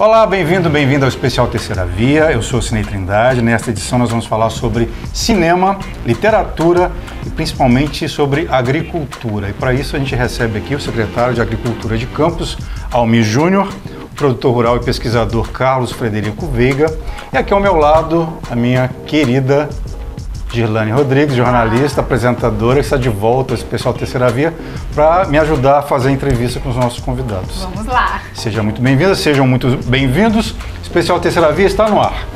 Olá, bem-vindo, bem-vinda ao Especial Terceira Via. Eu sou o Cinei Trindade. Nesta edição nós vamos falar sobre cinema, literatura e principalmente sobre agricultura. E para isso a gente recebe aqui o secretário de Agricultura de Campos, Almir Júnior, o produtor rural e pesquisador Carlos Frederico Veiga. E aqui ao meu lado a minha querida Gilane Rodrigues, jornalista, apresentadora, que está de volta ao Especial Terceira Via para me ajudar a fazer a entrevista com os nossos convidados. Vamos lá. Seja muito bem-vinda, sejam muito bem-vindos. Especial Terceira Via está no ar.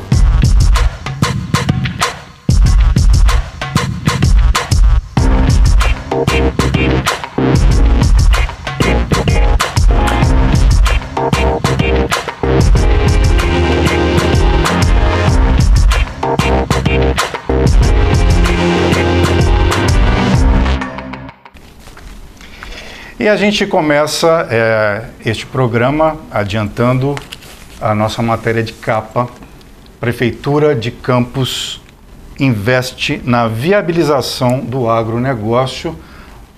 E a gente começa este programa adiantando a nossa matéria de capa. Prefeitura de Campos investe na viabilização do agronegócio.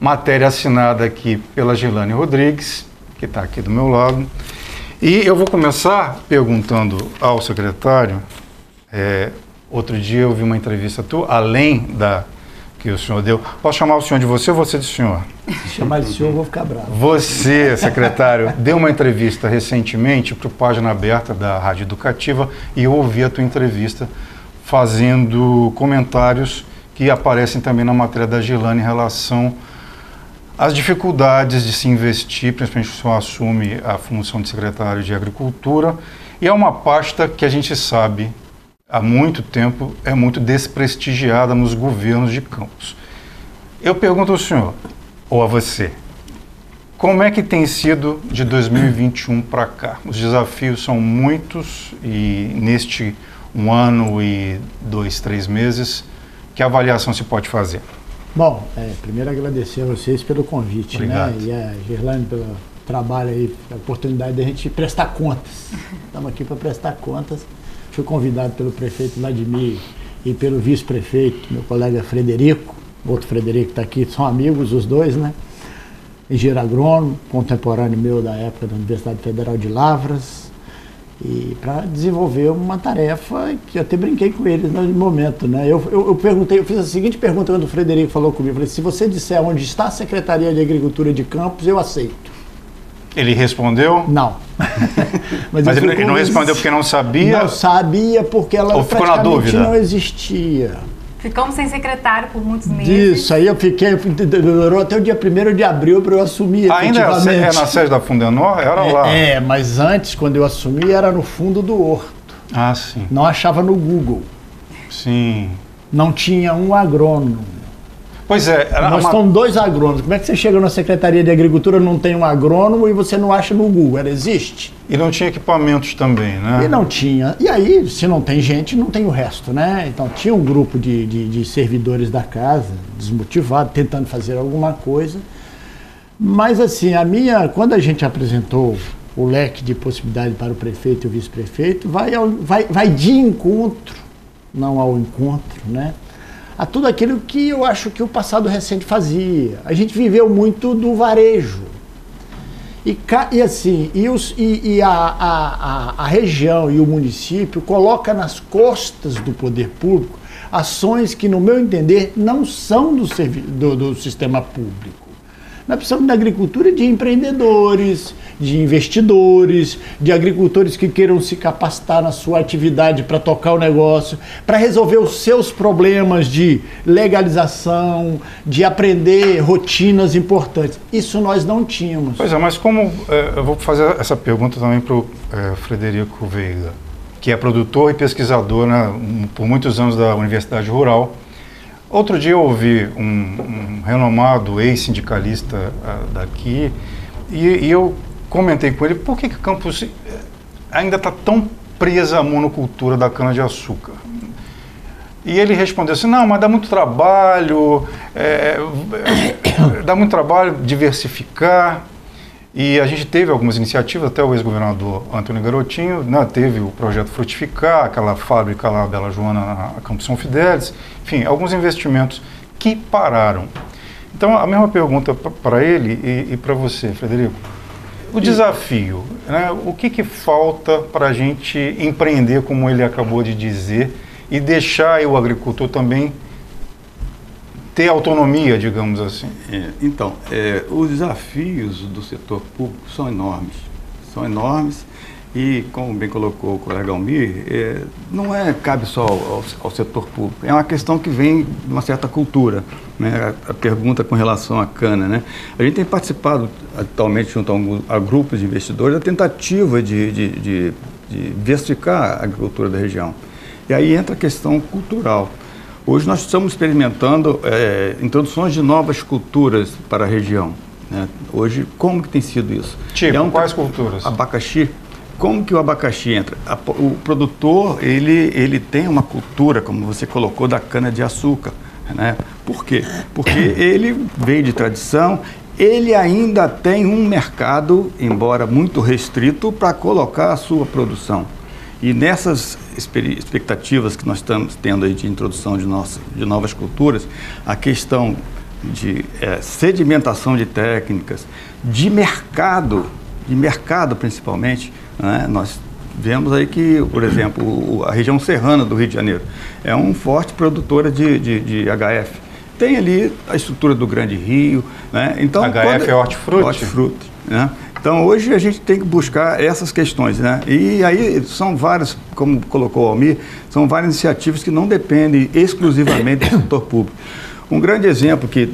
Matéria assinada aqui pela Gilane Rodrigues, que está aqui do meu lado. E eu vou começar perguntando ao secretário. Outro dia eu vi uma entrevista tua, além da que o senhor deu. Posso chamar o senhor de você ou você de senhor? Se chamar de senhor, eu vou ficar bravo. Você, secretário, deu uma entrevista recentemente para o Página Aberta da Rádio Educativa e eu ouvi a tua entrevista fazendo comentários que aparecem também na matéria da Gilane em relação às dificuldades de se investir, principalmente se o senhor assume a função de secretário de Agricultura, e é uma pasta que a gente sabe há muito tempo é muito desprestigiada nos governos de Campos. Eu pergunto ao senhor, ou a você, como é que tem sido de 2021 para cá? Os desafios são muitos e neste 1 ano e 2, 3 meses, que avaliação se pode fazer? Bom, primeiro agradecer a vocês pelo convite, né? E a Gerlane pelo trabalho aí, a oportunidade de a gente prestar contas. Estamos aqui para prestar contas. Fui convidado pelo prefeito Vladimir e pelo vice-prefeito, meu colega Frederico, outro Frederico está aqui, são amigos os dois, né? Engenheiro agrônomo, contemporâneo meu da época da Universidade Federal de Lavras, e para desenvolver uma tarefa que eu até brinquei com eles no momento, né? Eu perguntei, eu fiz a seguinte pergunta quando o Frederico falou comigo, eu falei, se você disser onde está a Secretaria de Agricultura de Campos, eu aceito. Ele respondeu? Não. Mas ele não respondeu porque não sabia? Não sabia porque ela praticamente não existia. Ficamos sem secretário por muitos meses. Isso, aí eu fiquei, demorou até o dia 1º de abril para eu assumir. Ainda é na sede da Fundenor? Era lá. Mas antes, quando eu assumi, era no fundo do horto. Ah, sim. Não achava no Google. Sim. Não tinha um agrônomo. Pois é. Nós estamos 2 agrônomos. Como é que você chega na Secretaria de Agricultura, não tem um agrônomo e você não acha no Google? Ela existe? E não tinha equipamentos também, né? E não tinha. E aí, se não tem gente, não tem o resto, né? Então, tinha um grupo de servidores da casa, desmotivado, tentando fazer alguma coisa. Mas, assim, quando a gente apresentou o leque de possibilidade para o prefeito e o vice-prefeito, vai de encontro, não ao encontro, né? A tudo aquilo que eu acho que o passado recente fazia. A gente viveu muito do varejo. E a região e o município coloca nas costas do poder público ações que, no meu entender, não são do sistema público. Nós precisamos da agricultura de empreendedores, de investidores, de agricultores que queiram se capacitar na sua atividade para tocar o negócio, para resolver os seus problemas de legalização, de aprender rotinas importantes. Isso nós não tínhamos. Pois é, mas como... eu vou fazer essa pergunta também para o Frederico Veiga, que é produtor e pesquisador, né, por muitos anos da Universidade Rural. Outro dia eu ouvi um renomado ex-sindicalista daqui e eu comentei com ele por que que Campos ainda está tão presa à monocultura da cana-de-açúcar. E ele respondeu assim, não, mas dá muito trabalho, dá muito trabalho diversificar. E a gente teve algumas iniciativas, até o ex-governador Antônio Garotinho, né, teve o projeto Frutificar, aquela fábrica lá, Bela Joana, na Campos São Fidélis, enfim, alguns investimentos que pararam. Então, a mesma pergunta para ele e para você, Frederico. O desafio, né? O que que falta para a gente empreender, como ele acabou de dizer, e deixar o agricultor também ter autonomia, digamos assim? Então, os desafios do setor público são enormes. São enormes e, como bem colocou o colega Almir, não cabe só ao setor público. É uma questão que vem de uma certa cultura, né? A pergunta com relação à cana, né? A gente tem participado atualmente junto a grupos de investidores da tentativa de diversificar a agricultura da região. E aí entra a questão cultural. Hoje nós estamos experimentando introduções de novas culturas para a região, né? Hoje, como que tem sido isso? Tipo, quais culturas? Abacaxi. Como que o abacaxi entra? O produtor, ele tem uma cultura, como você colocou, da cana-de-açúcar, né? Por quê? Porque ele veio de tradição, ele ainda tem um mercado, embora muito restrito, para colocar a sua produção. E nessas expectativas que nós estamos tendo aí de introdução de novas culturas, a questão de sedimentação de técnicas, de mercado principalmente, né? Nós vemos aí que, por exemplo, a região serrana do Rio de Janeiro é uma forte produtora de HF. Tem ali a estrutura do Grande Rio, né? Então, HF é hortifruti, né? Então, hoje a gente tem que buscar essas questões, né? E aí são várias, como colocou o Almir, são várias iniciativas que não dependem exclusivamente do setor público. Um grande exemplo que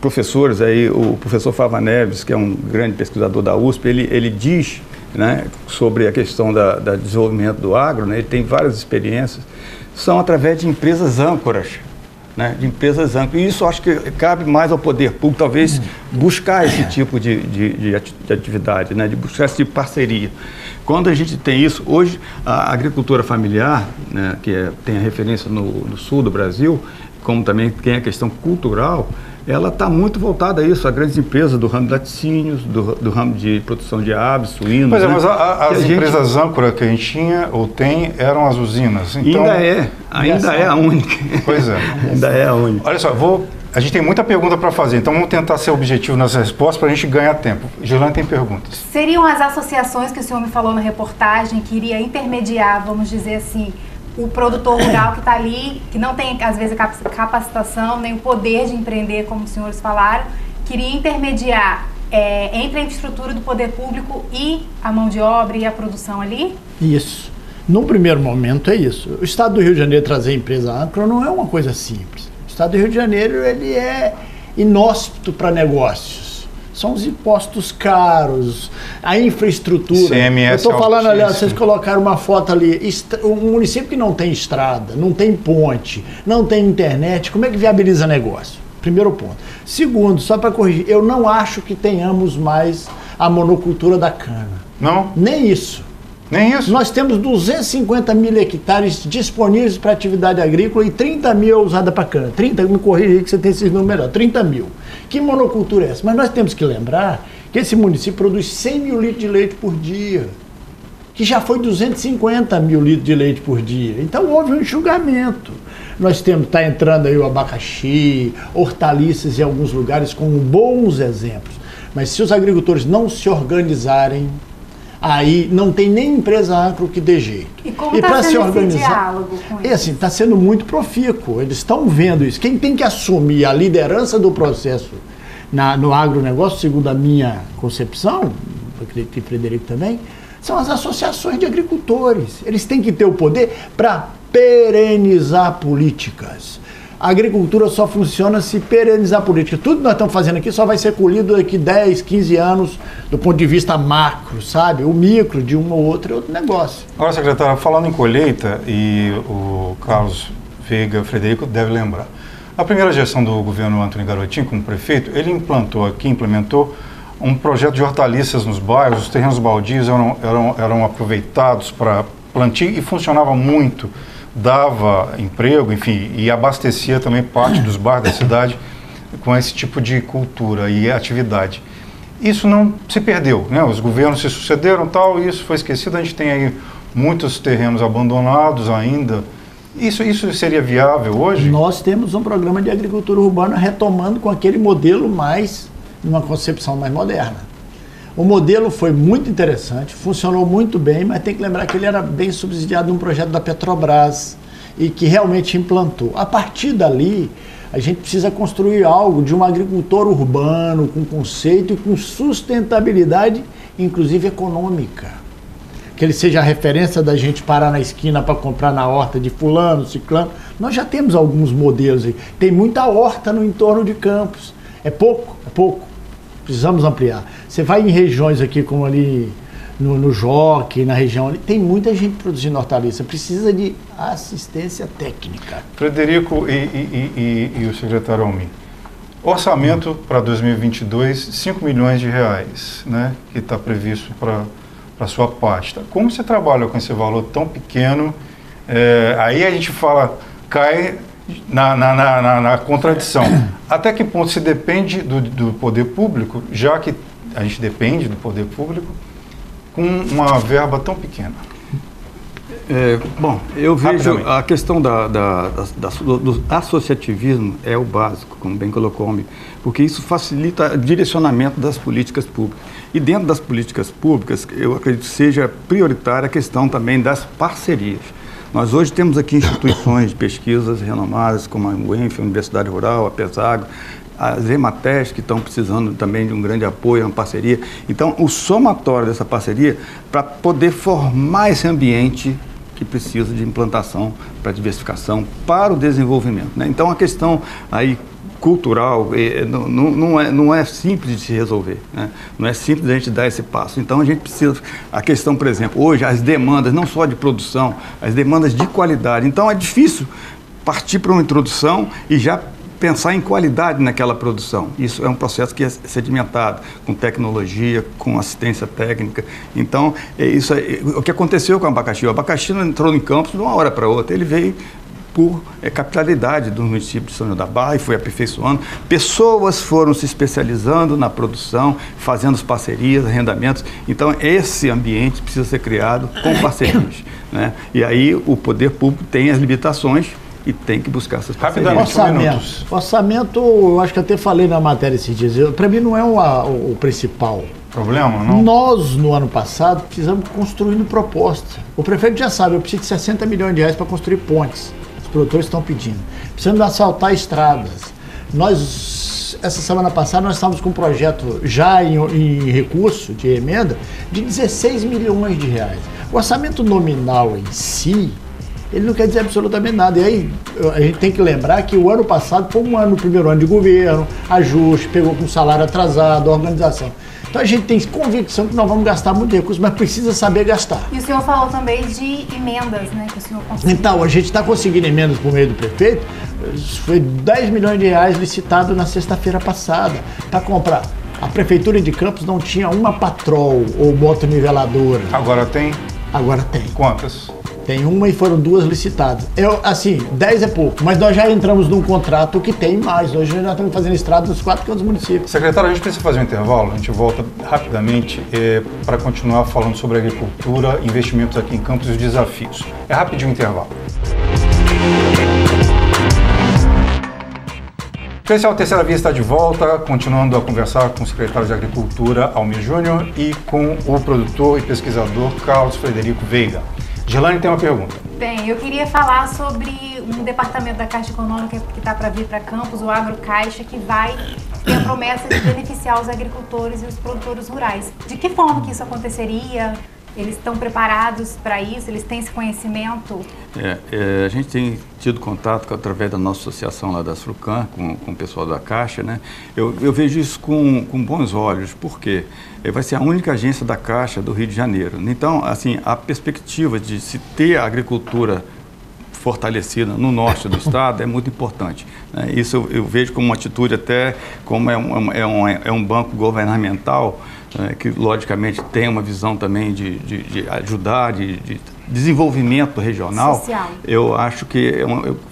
professores aí, o professor Fava Neves, que é um grande pesquisador da USP, ele diz, né, sobre a questão do desenvolvimento do agro, né? Ele tem várias experiências, são através de empresas âncoras. Né, de empresas amplas. E isso acho que cabe mais ao poder público, talvez, buscar esse tipo de atividade, né, de buscar esse tipo de parceria. Quando a gente tem isso, hoje a agricultura familiar, né, que tem a referência no sul do Brasil, como também tem a questão cultural, ela está muito voltada a isso, a grandes empresas do ramo de laticínios, do ramo de produção de aves, suínos. Pois é, né? Mas as empresas âncora que a gente tinha ou tem eram as usinas. Então, ainda é a única. Pois é. Ainda é a única. Olha só, a gente tem muita pergunta para fazer, então vamos tentar ser objetivo nas respostas para a gente ganhar tempo. Gilane tem perguntas. Seriam as associações que o senhor me falou na reportagem que iria intermediar, vamos dizer assim, o produtor rural que está ali, que não tem, às vezes, a capacitação, nem o poder de empreender, como os senhores falaram, queria intermediar entre a infraestrutura do poder público e a mão de obra e a produção ali? Isso. Num primeiro momento é isso. O Estado do Rio de Janeiro trazer empresa âncora não é uma coisa simples. O Estado do Rio de Janeiro, ele é inóspito para negócios. São os impostos caros, a infraestrutura. CMS. Eu estou falando, aliás, vocês colocaram uma foto ali, um município que não tem estrada, não tem ponte, não tem internet, como é que viabiliza negócio? Primeiro ponto. Segundo, só para corrigir, eu não acho que tenhamos mais a monocultura da cana. Não? Nem isso. Nem isso? Nós temos 250 mil hectares disponíveis para atividade agrícola e 30 mil é usada para cana. 30, me corrija aí que você tem esses números melhor. 30 mil. Que monocultura é essa? Mas nós temos que lembrar que esse município produz 100 mil litros de leite por dia, que já foi 250 mil litros de leite por dia. Então houve um enxugamento. Nós temos, está entrando aí o abacaxi, hortaliças em alguns lugares com bons exemplos. Mas se os agricultores não se organizarem, aí não tem nem empresa agro que dê jeito. E como está sendo esse diálogo com eles? Assim, está sendo muito profícuo, eles estão vendo isso. Quem tem que assumir a liderança do processo no agronegócio, segundo a minha concepção, eu acredito que o Frederico também, são as associações de agricultores. Eles têm que ter o poder para perenizar políticas. A agricultura só funciona se perenizar a política. Tudo que nós estamos fazendo aqui só vai ser colhido daqui 10, 15 anos, do ponto de vista macro, sabe? O micro de uma ou outra é outro negócio. Agora, secretário, falando em colheita, e o Carlos Veiga, Frederico, deve lembrar. A primeira gestão do governo Antônio Garotinho, como prefeito, ele implementou um projeto de hortaliças nos bairros. Os terrenos baldios eram aproveitados para plantio e funcionava muito. Dava emprego, enfim, e abastecia também parte dos bairros da cidade com esse tipo de cultura e atividade. Isso não se perdeu, né? Os governos se sucederam tal, e isso foi esquecido. A gente tem aí muitos terrenos abandonados ainda. Isso seria viável hoje? Nós temos um programa de agricultura urbana retomando com aquele modelo mais, numa concepção mais moderna. O modelo foi muito interessante, funcionou muito bem, mas tem que lembrar que ele era bem subsidiado num projeto da Petrobras e que realmente implantou. A partir dali, a gente precisa construir algo de um agricultor urbano, com conceito e com sustentabilidade, inclusive econômica. Que ele seja a referência da gente parar na esquina para comprar na horta de fulano, ciclano. Nós já temos alguns modelos aí. Tem muita horta no entorno de Campos. É pouco? É pouco. Precisamos ampliar. Você vai em regiões aqui, como ali no Joque, na região ali, tem muita gente produzindo hortaliça. Precisa de assistência técnica. Frederico e o secretário Almir, orçamento para 2022, 5 milhões de reais, né, que está previsto para a sua pasta. Como você trabalha com esse valor tão pequeno? Aí a gente fala, cai na contradição. Até que ponto se depende do poder público, já que a gente depende do poder público, com uma verba tão pequena? Bom, eu vejo a questão do associativismo é o básico, como bem colocou o Almir, porque isso facilita o direcionamento das políticas públicas. E dentro das políticas públicas, eu acredito que seja prioritária a questão também das parcerias. Nós hoje temos aqui instituições de pesquisas renomadas, como a UENF, a Universidade Rural, a PESAGO, as EMATES, que estão precisando também de um grande apoio, uma parceria. Então, o somatório dessa parceria, para poder formar esse ambiente que precisa de implantação para diversificação, para o desenvolvimento, né? Então, a questão aí cultural não é simples de se resolver, né? Não é simples a gente dar esse passo. Então, a gente precisa... A questão, por exemplo, hoje, as demandas, não só de produção, as demandas de qualidade. Então, é difícil partir para uma introdução e já pensar em qualidade naquela produção. Isso é um processo que é sedimentado, com tecnologia, com assistência técnica. Então, o que aconteceu com o abacaxi? O abacaxi não entrou em Campos de uma hora para outra. Ele veio por capitalidade do município de São João da Barra e foi aperfeiçoando. Pessoas foram se especializando na produção, fazendo as parcerias, arrendamentos. Então, esse ambiente precisa ser criado com parcerias, né? E aí, o poder público tem as limitações e tem que buscar essas parcerias. Orçamento, eu acho que até falei na matéria esses dias, para mim não é o principal problema, não? Nós, no ano passado, precisamos construindo proposta. O prefeito já sabe, eu preciso de 60 milhões de reais para construir pontes. Os produtores estão pedindo. Precisamos asfaltar estradas. Nós, essa semana passada, nós estávamos com um projeto já em recurso de emenda de 16 milhões de reais. O orçamento nominal em si, ele não quer dizer absolutamente nada. E aí, a gente tem que lembrar que o ano passado foi um ano, o primeiro ano de governo, ajuste, pegou com salário atrasado, organização. Então, a gente tem convicção que nós vamos gastar muito recurso, mas precisa saber gastar. E o senhor falou também de emendas, né? Que o senhor conseguiu. Então, a gente está conseguindo emendas por meio do prefeito. Foi 10 milhões de reais licitado na sexta-feira passada para comprar. A Prefeitura de Campos não tinha uma patrol ou moto niveladora. Agora tem? Agora tem. Quantas? Tem uma e foram duas licitadas. Assim, 10 é pouco, mas nós já entramos num contrato que tem mais. Hoje nós já estamos fazendo estrada nos 4 cantos do município. Secretário, a gente precisa fazer um intervalo, a gente volta rapidamente para continuar falando sobre agricultura, investimentos aqui em Campos e os desafios. É rapidinho o intervalo. O especial Terceira Via está de volta, continuando a conversar com o secretário de Agricultura, Almir Júnior, e com o produtor e pesquisador Carlos Frederico Veiga. Gilane tem uma pergunta. Bem, eu queria falar sobre um departamento da Caixa Econômica que está para vir para Campos, o Agrocaixa, que vai ter a promessa de beneficiar os agricultores e os produtores rurais. De que forma que isso aconteceria? Eles estão preparados para isso? Eles têm esse conhecimento? A gente tem tido contato através da nossa associação lá da Asflucam, com o pessoal da Caixa, né? Eu vejo isso com bons olhos, porque vai ser a única agência da Caixa do Rio de Janeiro. Então, assim, a perspectiva de se ter a agricultura fortalecida no norte do estado é muito importante, né? Isso eu vejo como uma atitude, até como é um banco governamental, né, que logicamente tem uma visão também de ajudar, de desenvolvimento regional social. Eu acho que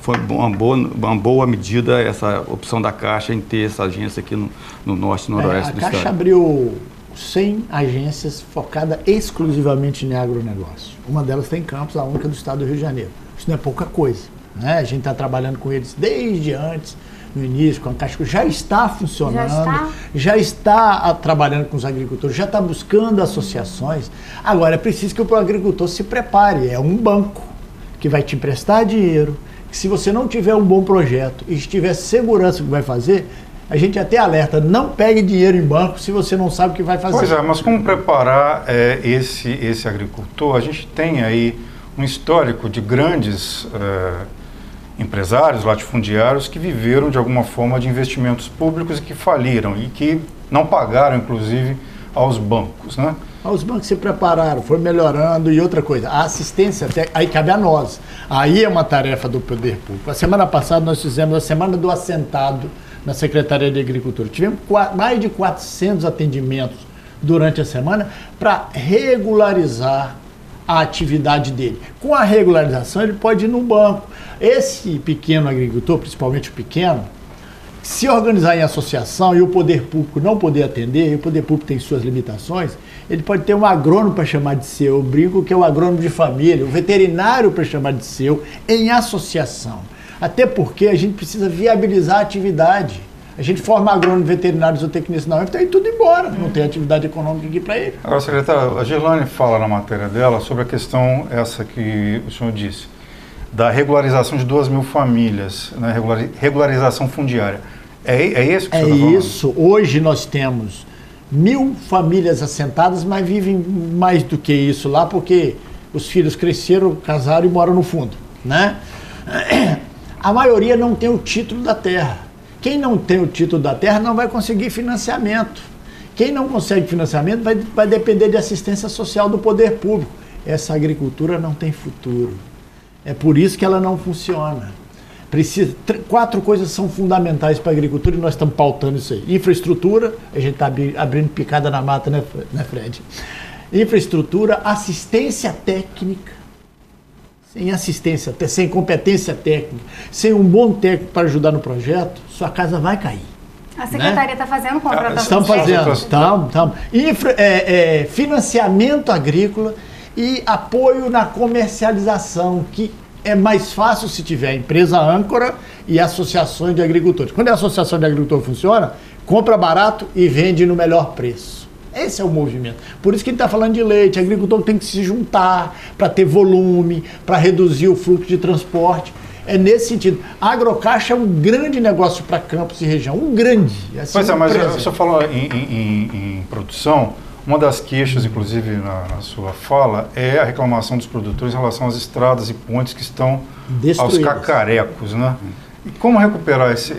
foi uma boa medida essa opção da Caixa em ter essa agência aqui no norte e noroeste do estado. A Caixa abriu 100 agências focadas exclusivamente em agronegócio. Uma delas tem Campos, a única do estado do Rio de Janeiro. Isso não é pouca coisa, né? A gente está trabalhando com eles desde antes no início com a Caixa, já está funcionando, já está trabalhando com os agricultores, já está buscando associações. Agora, é preciso que o agricultor se prepare. É um banco que vai te emprestar dinheiro, que se você não tiver um bom projeto e tiver segurança do que vai fazer... A gente até alerta, não pegue dinheiro em banco se você não sabe o que vai fazer. Pois é, mas como preparar esse agricultor? A gente tem aí um histórico de grandes empresários, latifundiários, que viveram de alguma forma de investimentos públicos e que faliram e que não pagaram, inclusive, aos bancos, né? Os bancos se prepararam, foram melhorando. E outra coisa, a assistência, até aí cabe a nós. Aí é uma tarefa do poder público. A semana passada nós fizemos a Semana do Assentado, na Secretaria de Agricultura. Tivemos mais de 400 atendimentos durante a semana para regularizar a atividade dele. Com a regularização, ele pode ir no banco. Esse pequeno agricultor, principalmente o pequeno, se organizar em associação e o poder público não poder atender, e o poder público tem suas limitações, ele pode ter um agrônomo para chamar de seu, eu brinco que é o agrônomo de família, um veterinário para chamar de seu, em associação. Até porque a gente precisa viabilizar a atividade. A gente forma agrônomo, veterinário, zootecnista, não, então é tudo embora, não tem atividade econômica aqui para ele. Agora, secretário, a Gilane fala na matéria dela sobre a questão essa que o senhor disse, da regularização de 2.000 famílias, né? Regularização fundiária. É isso que o senhor está falando? É isso. Hoje nós temos 1.000 famílias assentadas, mas vivem mais do que isso lá, porque os filhos cresceram, casaram e moram no fundo, né? A maioria não tem o título da terra. Quem não tem o título da terra não vai conseguir financiamento. Quem não consegue financiamento vai depender de assistência social do poder público. Essa agricultura não tem futuro. É por isso que ela não funciona. Precisa, 4 coisas são fundamentais para a agricultura e nós estamos pautando isso aí. Infraestrutura, a gente está abrindo picada na mata, né, Fred? Infraestrutura, assistência técnica. Sem assistência, sem competência técnica, sem um bom técnico para ajudar no projeto, sua casa vai cair. A secretaria está fazendo contratação. Estamos fazendo, estamos. Financiamento agrícola e apoio na comercialização, que é mais fácil se tiver empresa âncora e associações de agricultores. Quando a associação de agricultores funciona, compra barato e vende no melhor preço. Esse é o movimento. Por isso que ele está falando de leite. O agricultor tem que se juntar para ter volume, para reduzir o fluxo de transporte. É nesse sentido. A Agrocaixa é um grande negócio para Campos e região. Um grande. Assim, pois é, mas o senhor falou em produção. Uma das queixas, inclusive, na sua fala, é a reclamação dos produtores em relação às estradas e pontes que estão destruídas, aos cacarecos, né? E como recuperar esse...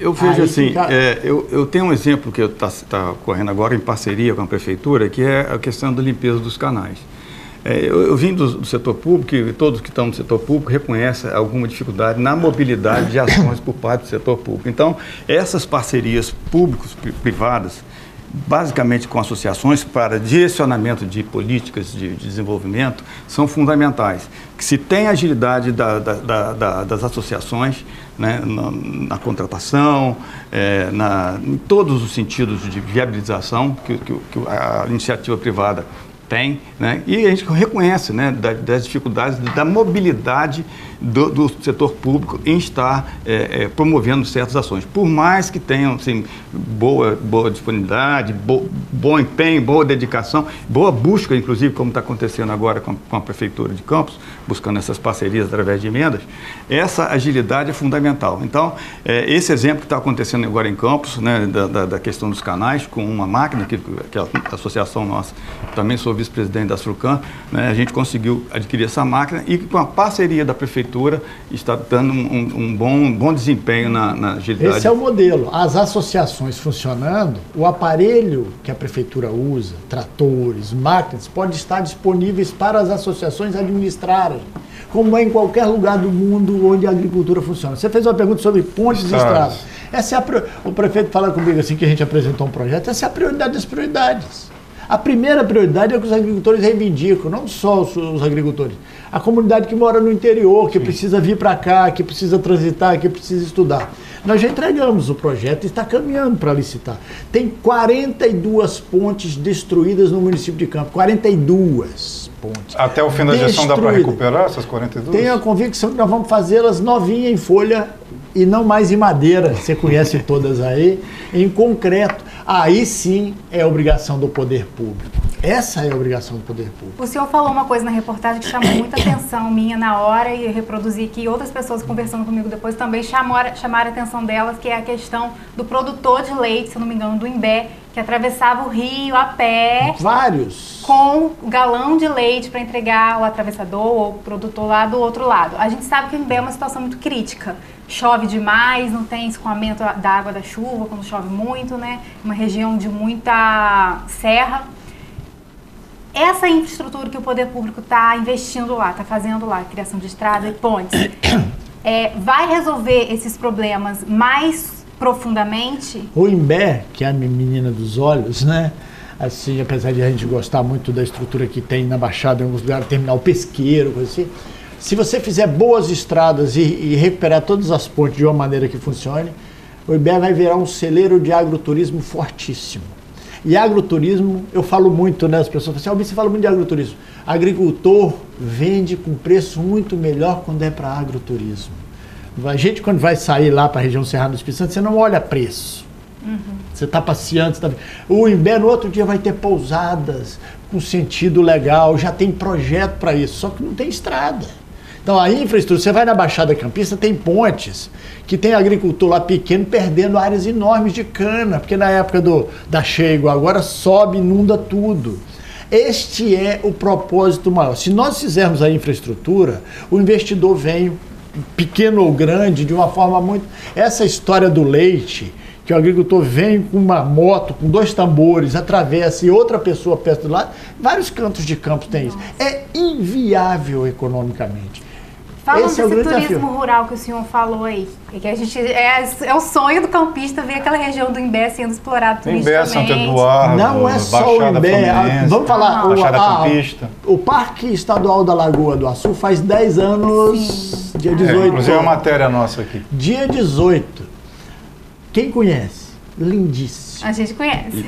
eu vejo assim, fica... eu tenho um exemplo que está correndo agora em parceria com a prefeitura, que é a questão da limpeza dos canais. Eu vim do setor público, e todos que estão no setor público reconhecem alguma dificuldade na mobilidade de ações por parte do setor público. Então, essas parcerias públicos-privadas, basicamente com associações para direcionamento de políticas de desenvolvimento, são fundamentais. Que se tem agilidade das associações, né, na contratação, em todos os sentidos de viabilização que a iniciativa privada tem, né? E a gente reconhece, né, das dificuldades da mobilidade do setor público em estar promovendo certas ações. Por mais que tenham assim, boa disponibilidade, bom empenho, boa dedicação, boa busca, inclusive, como está acontecendo agora com a Prefeitura de Campos, buscando essas parcerias através de emendas, essa agilidade é fundamental. Então, esse exemplo que está acontecendo agora em Campos, né, da questão dos canais, com uma máquina que a associação nossa também soube vice-presidente da Asflucam, né, a gente conseguiu adquirir essa máquina e com a parceria da prefeitura está dando um bom desempenho na agilidade. Esse é o modelo. As associações funcionando, o aparelho que a prefeitura usa, tratores, máquinas, pode estar disponíveis para as associações administrarem, como é em qualquer lugar do mundo onde a agricultura funciona. Você fez uma pergunta sobre pontes e estradas. Essa é o prefeito fala comigo assim que a gente apresentou um projeto, essa é a prioridade das prioridades. A primeira prioridade é que os agricultores reivindicam, não só os agricultores, a comunidade que mora no interior, que precisa vir para cá, que precisa transitar, que precisa estudar. Nós já entregamos o projeto e está caminhando para licitar. Tem 42 pontes destruídas no município de Campos, 42 pontes. Até o fim da gestão dá para recuperar essas 42? Tenho a convicção que nós vamos fazê-las novinha em folha e não mais em madeira, você conhece todas aí, em concreto. Aí sim é obrigação do poder público. Essa é a obrigação do poder público. O senhor falou uma coisa na reportagem que chamou muita atenção minha na hora e eu reproduzi aqui. Outras pessoas conversando comigo depois também chamaram a atenção delas, que é a questão do produtor de leite, se eu não me engano, do Imbé, que atravessava o rio a pé. Vários. Com o galão de leite para entregar o atravessador ou o produtor lá do outro lado. A gente sabe que o Imbé é uma situação muito crítica. Chove demais, não tem escoamento da água da chuva quando chove muito, né? Uma região de muita serra. Essa infraestrutura que o poder público está investindo lá, está fazendo lá, criação de estrada e pontes, vai resolver esses problemas mais profundamente? O Imbé, que é a menina dos olhos, né? Assim, apesar de a gente gostar muito da estrutura que tem na Baixada, em alguns lugares, terminal pesqueiro, coisa assim, se você fizer boas estradas e recuperar todas as pontes de uma maneira que funcione, o Imbé vai virar um celeiro de agroturismo fortíssimo. E agroturismo, eu falo muito, né? As pessoas falam assim, Almir, você fala muito de agroturismo. Agricultor vende com preço muito melhor quando é para agroturismo. A gente, quando vai sair lá para a região serrana do Espírito Santo, você não olha preço. Uhum. Você está passeando, você tá... O Imbé, no outro dia, vai ter pousadas com sentido legal, já tem projeto para isso, só que não tem estrada. Então, a infraestrutura, você vai na Baixada Campista, tem pontes, que tem agricultor lá pequeno perdendo áreas enormes de cana, porque na época da cheia igual agora, sobe, inunda tudo. Este é o propósito maior. Se nós fizermos a infraestrutura, o investidor vem, pequeno ou grande, de uma forma muito... Essa história do leite, que o agricultor vem com uma moto, com dois tambores, atravessa e outra pessoa perto do lado, vários cantos de Campos tem isso. É inviável economicamente. Falando desse turismo rural que o senhor falou aí, que a gente, é o sonho do campista ver aquela região do Imbé sendo explorada turisticamente. Imbé, Santo Eduardo, não é só o Imbé, vamos falar, o Parque Estadual da Lagoa do Açu faz 10 anos, sim. Dia 18. Inclusive é uma matéria nossa aqui. Dia 18, quem conhece? Lindíssimo. A gente conhece.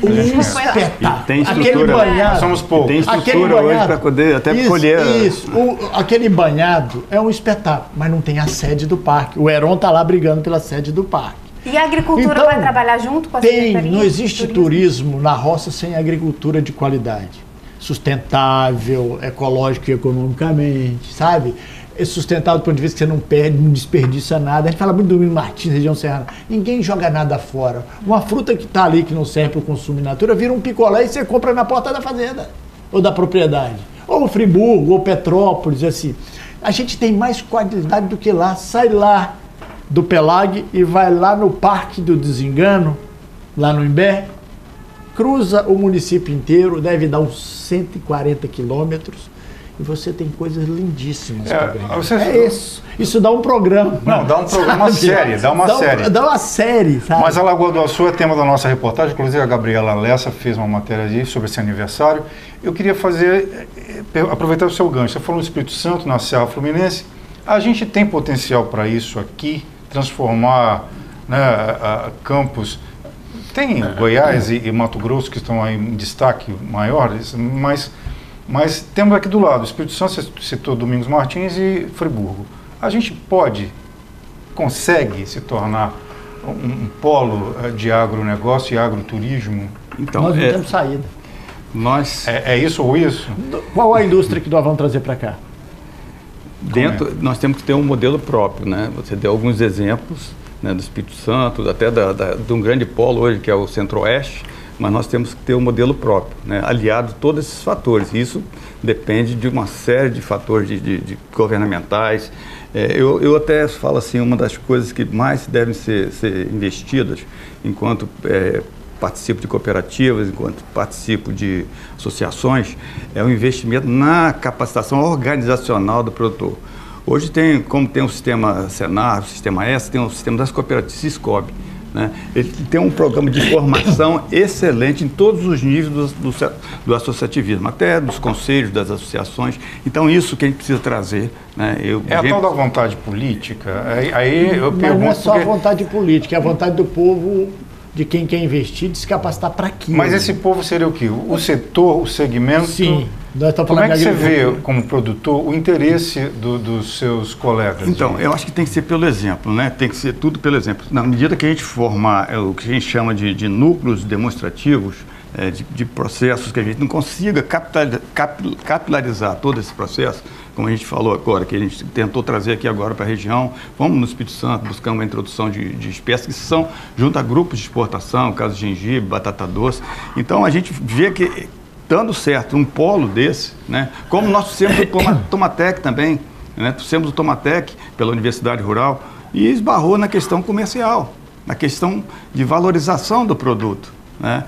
E tem estrutura. Banhado, somos poucos. Tem estrutura hoje para poder até isso, colher. Isso. Aquele banhado é um espetáculo, mas não tem a sede do parque. O Heron está lá brigando pela sede do parque. E a agricultura então, vai trabalhar junto com a Secretaria? Não existe turismo na roça sem agricultura de qualidade. Sustentável, ecológico e economicamente, sabe? Sustentável do ponto de vista que você não perde, não desperdiça nada. A gente fala muito do Domingos Martins, região serrana. Ninguém joga nada fora. Uma fruta que está ali, que não serve para o consumo in natura, vira um picolé e você compra na porta da fazenda ou da propriedade. Ou Friburgo, ou Petrópolis, assim. A gente tem mais qualidade do que lá. Sai lá do Pelag e vai lá no Parque do Desengano, lá no Imbé, cruza o município inteiro, deve dar uns 140 quilômetros. E você tem coisas lindíssimas também. É isso. Isso dá um programa. Não, dá um programa, uma série. Dá uma série, sabe? Mas a Lagoa do Açu é tema da nossa reportagem. Inclusive, a Gabriela Lessa fez uma matéria ali sobre esse aniversário. Eu queria fazer, aproveitar o seu gancho. Você falou do Espírito Santo, na Serra Fluminense. A gente tem potencial para isso aqui, transformar, né, Campos. Tem Goiás e Mato Grosso que estão aí em destaque maior, mas temos aqui do lado, o Espírito Santo, você citou Domingos Martins e Friburgo. A gente consegue se tornar um polo de agronegócio e agroturismo? Então, nós não temos saída. É isso ou isso? Qual a indústria que nós vamos trazer para cá? Nós temos que ter um modelo próprio, né? Você deu alguns exemplos, né, do Espírito Santo, até de um grande polo hoje, que é o Centro-Oeste. Mas nós temos que ter um modelo próprio, né? Aliado a todos esses fatores. Isso depende de uma série de fatores de governamentais. Eu até falo assim, uma das coisas que mais devem ser investidas, enquanto participo de cooperativas, enquanto participo de associações, é um investimento na capacitação organizacional do produtor. Hoje tem o sistema Senar, o sistema S, tem o sistema das cooperativas, Siscob. Né? Ele tem um programa de formação excelente em todos os níveis do associativismo, até dos conselhos, das associações. Então, isso que a gente precisa trazer. Né? A tal da vontade política? Aí eu pergunto, não é só a vontade política, é a vontade do povo de quem quer investir, de se capacitar para aquilo. Mas esse povo seria o quê? O setor, o segmento? Sim. Como é que você vê, como produtor, o interesse dos seus colegas? Então, eu acho que tem que ser pelo exemplo, né? Tem que ser tudo pelo exemplo. Na medida que a gente forma o que a gente chama de núcleos demonstrativos, de processos que a gente não consiga capilarizar todo esse processo, como a gente falou agora, que a gente tentou trazer aqui agora para a região, vamos no Espírito Santo buscar uma introdução de espécies que são junto a grupos de exportação, caso de gengibre, batata doce. Então a gente vê que, dando certo um polo desse, né, como nós fizemos o Tomatec também, né, fizemos o Tomatec pela Universidade Rural e esbarrou na questão comercial, na questão de valorização do produto. Né?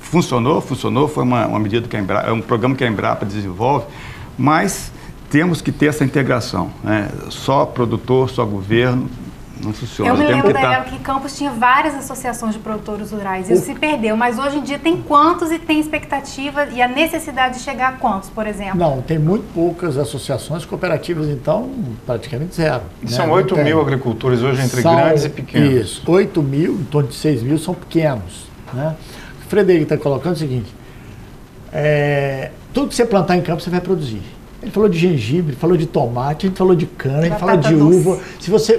Funcionou, foi uma medida que a Embrapa, é um programa que a Embrapa desenvolve, mas temos que ter essa integração, né? Só produtor, só governo, não funciona. Eu me lembro da época que Campos tinha várias associações de produtores rurais, isso se perdeu, mas hoje em dia tem quantos e tem expectativa e a necessidade de chegar a quantos, por exemplo? Não, tem muito poucas associações cooperativas, então praticamente zero. Né? São 8 mil agricultores hoje entre grandes e pequenos. Isso, 8 mil, em torno de 6 mil são pequenos, né? O Frederico está colocando o seguinte, tudo que você plantar em campo você vai produzir. Ele falou de gengibre, falou de tomate, a gente falou de cana, a gente falou de uva,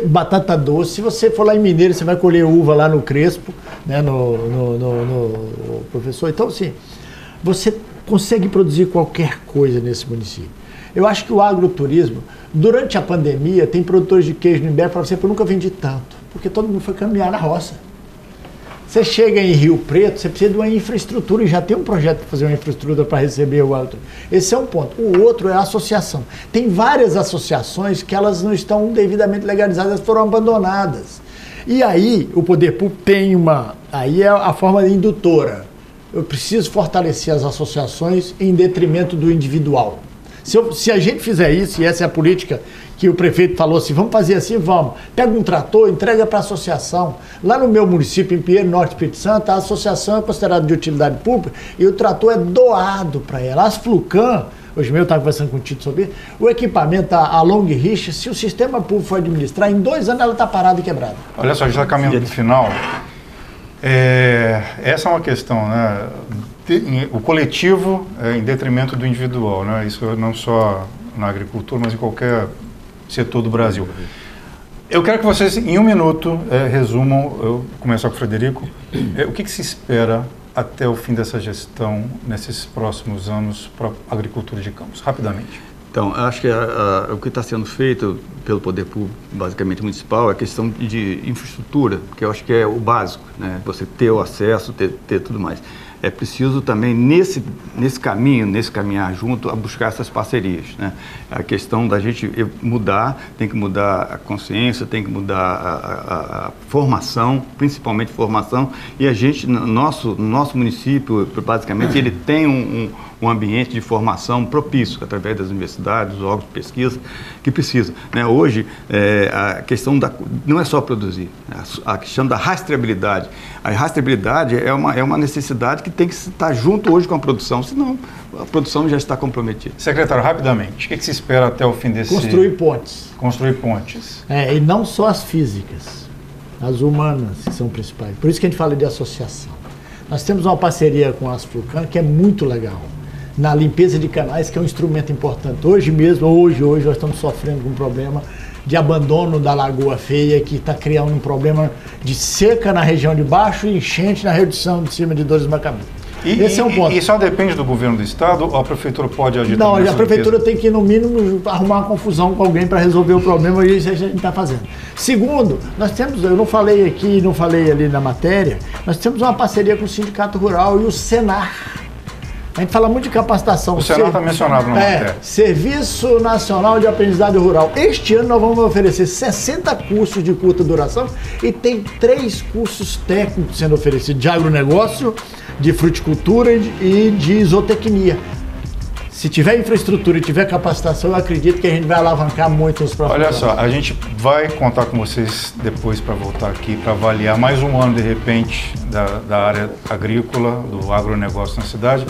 batata doce, se você for lá em Mineiro, você vai colher uva lá no Crespo, né, no professor. Então, assim, você consegue produzir qualquer coisa nesse município. Eu acho que o agroturismo, durante a pandemia, tem produtores de queijo no Imbé que falam assim, eu nunca vendi tanto, porque todo mundo foi caminhar na roça. Você chega em Rio Preto, você precisa de uma infraestrutura e já tem um projeto para fazer uma infraestrutura para receber o outro. Esse é um ponto. O outro é a associação. Tem várias associações que elas não estão devidamente legalizadas, foram abandonadas. E aí o poder público tem uma... Aí é a forma indutora. Eu preciso fortalecer as associações em detrimento do individual. Se a gente fizer isso, e essa é a política que o prefeito falou assim, vamos fazer assim, vamos. Pega um trator, entrega para a associação. Lá no meu município, em Pinheiro, Norte, Espírito Santo, a associação é considerada de utilidade pública e o trator é doado para ela. Asflucam, hoje mesmo eu estava conversando com o Tito sobre isso, o equipamento, a long reach, se o sistema público for administrar, em 2 anos ela está parada e quebrada. Olha só, a gente está caminhando para o final. Essa é uma questão, né? O coletivo é em detrimento do individual, né? Isso não só na agricultura, mas em qualquer setor do Brasil. Eu quero que vocês, em 1 minuto, resumam, eu começo com o Frederico, o que se espera até o fim dessa gestão, nesses próximos anos, para a agricultura de Campos, rapidamente. Então, acho que o que está sendo feito pelo poder público, basicamente municipal, é a questão de infraestrutura, que eu acho que é o básico, né? Você ter o acesso, ter tudo mais. É preciso também, nesse caminho, nesse caminhar junto, a buscar essas parcerias, né? A questão da gente mudar, tem que mudar a consciência, tem que mudar a formação, principalmente formação, e a gente, nosso município, basicamente, ele tem um ambiente de formação propício, através das universidades, dos órgãos de pesquisa, que precisa. Né? Hoje, a questão não é só produzir, a questão da rastreabilidade. A rastreabilidade é uma necessidade que tem que estar junto hoje com a produção, senão a produção já está comprometida. Secretário, rapidamente, o que se espera até o fim desse... Construir pontes. Construir pontes. E não só as físicas, as humanas que são principais. Por isso que a gente fala de associação. Nós temos uma parceria com a Asflucam que é muito legal, na limpeza de canais, que é um instrumento importante. Hoje nós estamos sofrendo com um problema de abandono da Lagoa Feia, que está criando um problema de seca na região de baixo e enchente na redução de cima de dois desmarcamentos. Esse é um ponto. E só depende do governo do estado ou a prefeitura pode agir? Não, a prefeitura tem que, no mínimo, arrumar uma confusão com alguém para resolver o problema, e isso a gente está fazendo. Segundo, nós temos, eu não falei aqui, não falei ali na matéria, nós temos uma parceria com o Sindicato Rural e o Senar. A gente fala muito de capacitação. O Senar está mencionado na matéria. Serviço Nacional de Aprendizagem Rural. Este ano nós vamos oferecer 60 cursos de curta duração e tem 3 cursos técnicos sendo oferecidos, de agronegócio, de fruticultura e de isotecnia. Se tiver infraestrutura e tiver capacitação, eu acredito que a gente vai alavancar muito os próximos anos. Olha só, a gente vai contar com vocês depois para voltar aqui, para avaliar mais um ano, de repente, da área agrícola, do agronegócio na cidade.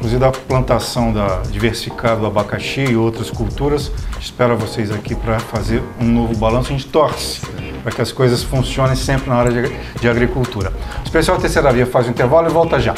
Inclusive a plantação diversificada do abacaxi e outras culturas. Espero vocês aqui para fazer um novo balanço. A gente torce para que as coisas funcionem sempre na área de agricultura. O Especial Terceiraria faz um intervalo e volta já.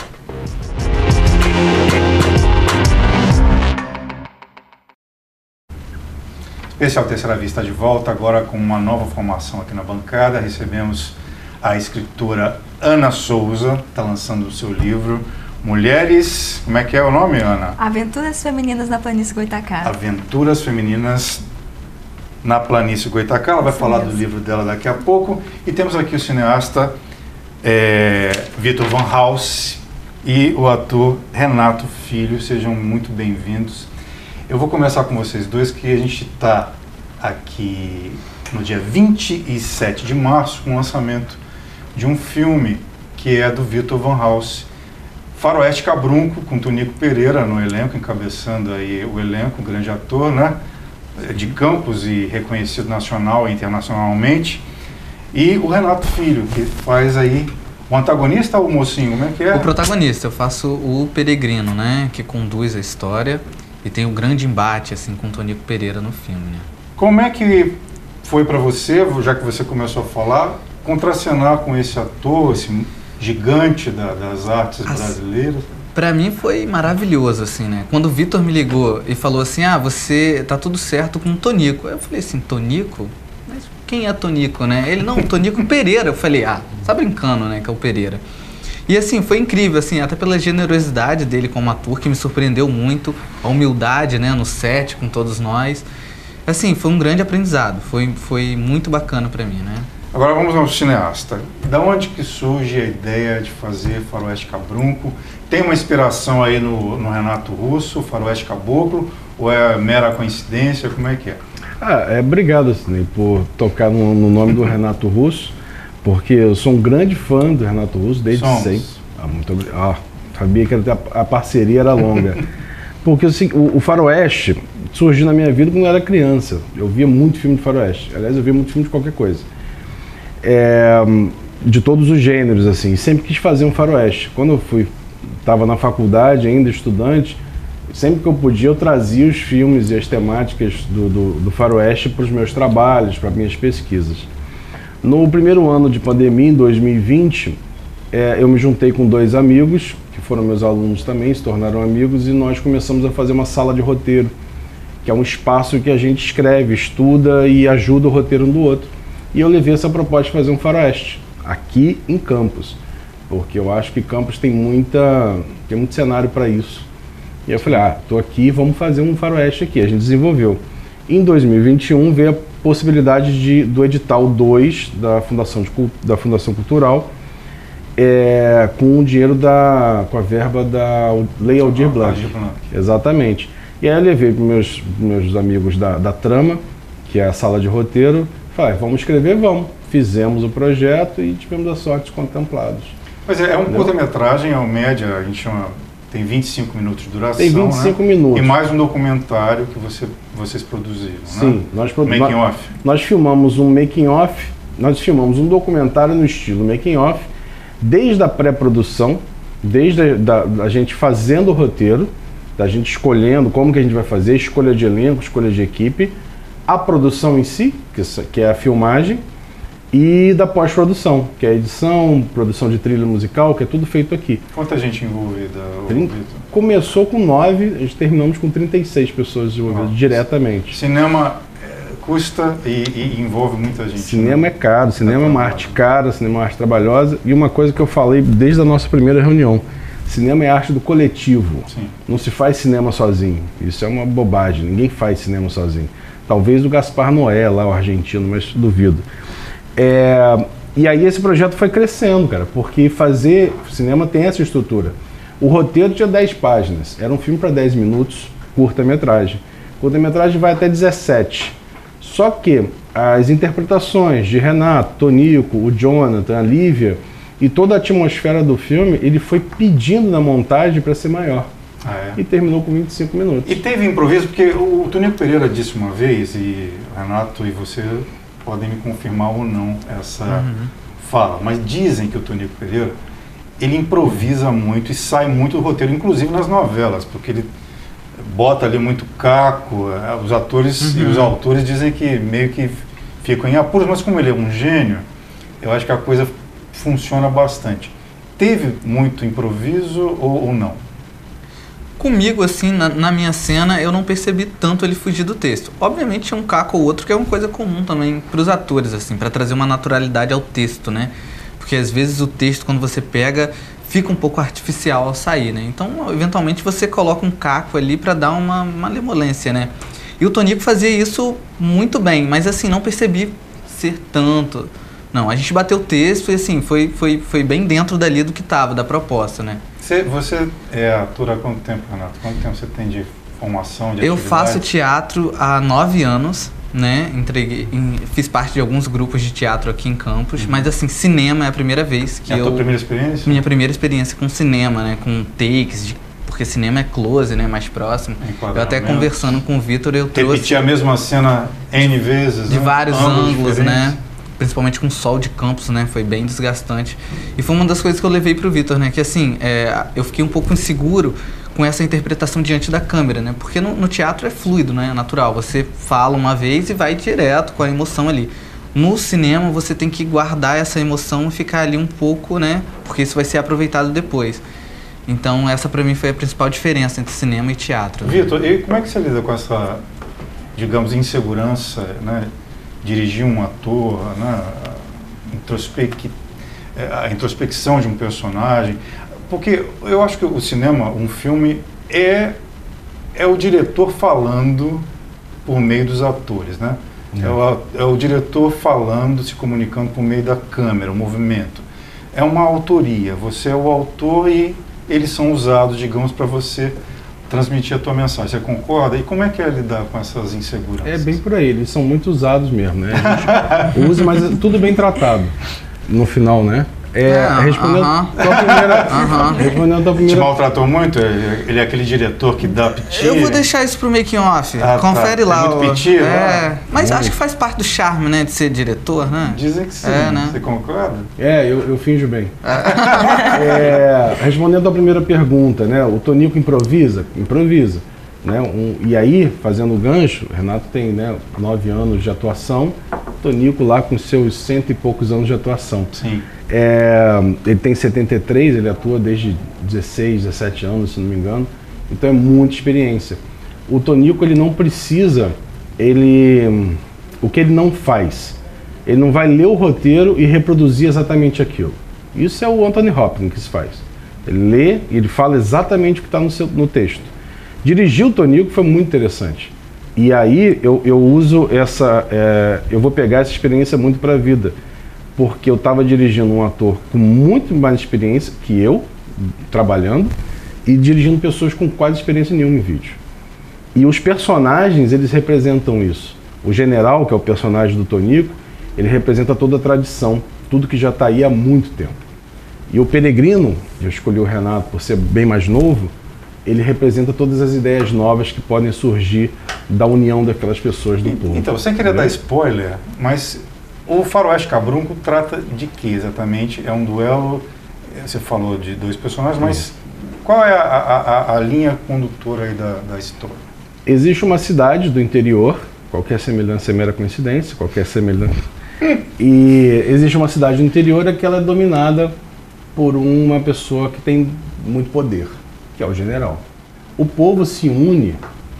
Especial Terceira Via está de volta agora com uma nova formação aqui na bancada. Recebemos a escritora Ana Souza, está lançando o seu livro Mulheres... Como é que é o nome, Ana? Aventuras Femininas na Planície Goitacá. Aventuras Femininas na Planície Goitacá. Ela vai falar do livro dela daqui a pouco. E temos aqui o cineasta Victor Van Haus e o ator Renato Filho. Sejam muito bem-vindos. Eu vou começar com vocês dois, que a gente está aqui no dia 27 de março com o lançamento de um filme que é do Victor Van Haus, Faroeste Cabrunco, com Tonico Pereira no elenco, encabeçando aí o elenco, um grande ator, né? De Campos e reconhecido nacional e internacionalmente. E o Renato Filho, que faz aí o antagonista ou o mocinho, como é que é? O protagonista, eu faço o peregrino, né? Que conduz a história. E tem um grande embate assim com o Tonico Pereira no filme, né? Como é que foi para você, já que você começou a falar, contracenar com esse ator, esse gigante das artes brasileiras? Para mim foi maravilhoso, assim, né? Quando o Victor me ligou e falou assim, ah, você tá tudo certo com o Tonico. Eu falei assim, Tonico? Mas quem é Tonico, né? Ele, não, Tonico Pereira. Eu falei, ah, tá brincando, né, que é o Pereira. E assim, foi incrível, assim, até pela generosidade dele como ator, que me surpreendeu muito, a humildade, né, no set com todos nós. Assim, foi um grande aprendizado, foi muito bacana pra mim, né? Agora vamos ao cineasta. Da onde que surge a ideia de fazer Faroeste Cabrunco? Tem uma inspiração aí no Renato Russo, Faroeste Caboclo, ou é mera coincidência? Como é que é? Ah, obrigado, Cinei, por tocar no nome do Renato Russo. Porque eu sou um grande fã do Renato Russo desde sempre. Sabia que a parceria era longa. Porque assim, o Faroeste surgiu na minha vida quando eu era criança. Eu via muito filme de Faroeste. Aliás, eu via muito filme de qualquer coisa. De todos os gêneros, assim. Sempre quis fazer um Faroeste. Quando eu estava na faculdade, ainda estudante, sempre que eu podia, eu trazia os filmes e as temáticas do Faroeste para os meus trabalhos, para minhas pesquisas. No primeiro ano de pandemia, em 2020, eu me juntei com dois amigos, que foram meus alunos também, se tornaram amigos, e nós começamos a fazer uma sala de roteiro, que é um espaço que a gente escreve, estuda e ajuda o roteiro um do outro. E eu levei essa proposta de fazer um faroeste, aqui em Campos, porque eu acho que Campos tem muito cenário para isso. E eu falei, ah, estou aqui, vamos fazer um faroeste aqui. A gente desenvolveu. Em 2021 veio a possibilidade do edital 2 da Fundação Cultural, com o dinheiro com a verba da Lei Aldir Blanc. Exatamente. E aí eu levei para meus amigos da Trama, que é a sala de roteiro, falei, vamos escrever, vamos. Fizemos o projeto e tivemos a sorte de contemplados. Mas é um curta-metragem, ao média, a gente chama... Tem 25 minutos de duração, tem 25 minutos. E mais um documentário que vocês produziram, sim, né? Nós produzimos... Making-off. Nós filmamos um making-off, nós filmamos um documentário no estilo making-off, desde a pré-produção, desde a gente fazendo o roteiro, da gente escolhendo como que a gente vai fazer, escolha de elenco, escolha de equipe, a produção em si, que é a filmagem, e da pós-produção, que é edição, produção de trilha musical, que é tudo feito aqui. Quanta gente envolvida? Começou com 9, a gente terminamos com 36 pessoas envolvidas diretamente. Cinema custa e envolve muita gente. Cinema, né? É caro, cinema é uma arte cara, cinema é uma arte trabalhosa. E uma coisa que eu falei desde a nossa primeira reunião, cinema é arte do coletivo. Sim. Não se faz cinema sozinho, isso é uma bobagem, ninguém faz cinema sozinho. Talvez o Gaspar Noé, lá o argentino, mas duvido. E aí esse projeto foi crescendo, cara, porque fazer cinema tem essa estrutura. O roteiro tinha 10 páginas, era um filme para 10 minutos, curta-metragem. Curta-metragem vai até 17. Só que as interpretações de Renato, Tonico, o Jonathan, a Lívia e toda a atmosfera do filme, ele foi pedindo na montagem para ser maior. E terminou com 25 minutos. E teve improviso, porque o Tonico Pereira disse uma vez, e Renato e você... podem me confirmar ou não essa fala, mas dizem que o Tonico Pereira ele improvisa muito e sai muito do roteiro, inclusive nas novelas, porque ele bota ali muito caco, os atores e os autores dizem que meio que ficam em apuros, mas como ele é um gênio, eu acho que a coisa funciona bastante. Teve muito improviso ou não? Comigo, assim, na minha cena, eu não percebi tanto ele fugir do texto. Obviamente tinha um caco ou outro, que é uma coisa comum também para os atores, assim, para trazer uma naturalidade ao texto, né? Porque às vezes o texto, quando você pega, fica um pouco artificial ao sair, né? Então, eventualmente, você coloca um caco ali para dar uma malemolência, né? E o Tonico fazia isso muito bem, mas assim, não percebi ser tanto. Não, a gente bateu o texto e assim, foi bem dentro dali do que estava, da proposta, né? Você é ator há quanto tempo, Renato? Quanto tempo você tem de formação, de atividade? Eu faço teatro há 9 anos, né? Fiz parte de alguns grupos de teatro aqui em Campos, mas assim, cinema é a primeira vez que eu... É a tua primeira experiência? Minha primeira experiência com cinema, né? Com takes, porque cinema é close, né? Mais próximo. Eu até conversando com o Victor, eu trouxe... Repetir a mesma cena N vezes, de vários ângulos, né? Principalmente com o sol de Campos, né? Foi bem desgastante. E foi uma das coisas que eu levei pro Victor, né? Que assim, eu fiquei um pouco inseguro com essa interpretação diante da câmera, né? Porque no teatro é fluido, né? É natural. Você fala uma vez e vai direto com a emoção ali. No cinema, você tem que guardar essa emoção e ficar ali um pouco, né? Porque isso vai ser aproveitado depois. Então, essa pra mim foi a principal diferença entre cinema e teatro. Victor, e como é que você lida com essa, digamos, insegurança, né? Dirigir um ator, né? A introspecção de um personagem, porque eu acho que o cinema, um filme, é o diretor falando por meio dos atores, né? É o diretor falando, se comunicando por meio da câmera, o movimento. É uma autoria, você é o autor e eles são usados, digamos, para você transmitir a tua mensagem. Você concorda? E como é que é lidar com essas inseguranças? É bem por aí, eles são muito usados mesmo, né? A gente usa, mas tudo bem tratado no final, né? Respondendo a tua primeira... Te maltratou muito? Ele é aquele diretor que dá piti? Eu vou deixar isso pro making off. Confere lá. É muito piti? Mas acho que faz parte do charme, né? De ser diretor, né? Dizem que sim. Né? Você concorda? Eu finjo bem. Respondendo a primeira pergunta, né? O Tonico improvisa? Improvisa. Né? E aí, fazendo o gancho, o Renato tem, né, 9 anos de atuação, Tonico lá com seus 100 e poucos anos de atuação. Sim. Ele tem 73, ele atua desde 16, 17 anos, se não me engano. Então é muita experiência. O Tonico, ele não precisa, o que ele não faz? Ele não vai ler o roteiro e reproduzir exatamente aquilo. Isso é o Anthony Hopkins que se faz. Ele lê e ele fala exatamente o que está no texto. Dirigir o Tonico foi muito interessante. E aí eu uso essa... eu vou pegar essa experiência muito para a vida. Porque eu estava dirigindo um ator com muito mais experiência que eu, trabalhando, e dirigindo pessoas com quase experiência nenhuma em vídeo. E os personagens, eles representam isso. O general, que é o personagem do Tonico, ele representa toda a tradição, tudo que já está aí há muito tempo. E o peregrino, eu escolhi o Renato por ser bem mais novo, ele representa todas as ideias novas que podem surgir da união daquelas pessoas do povo. Então, sem querer dar spoiler, mas o Faroeste Cabrunco trata de que exatamente? É um duelo, você falou de 2 personagens, mas qual é a linha condutora aí da história? Existe uma cidade do interior, qualquer semelhança é mera coincidência, qualquer semelhança... E existe uma cidade do interior que ela é dominada por uma pessoa que tem muito poder, que é o general. O povo se une,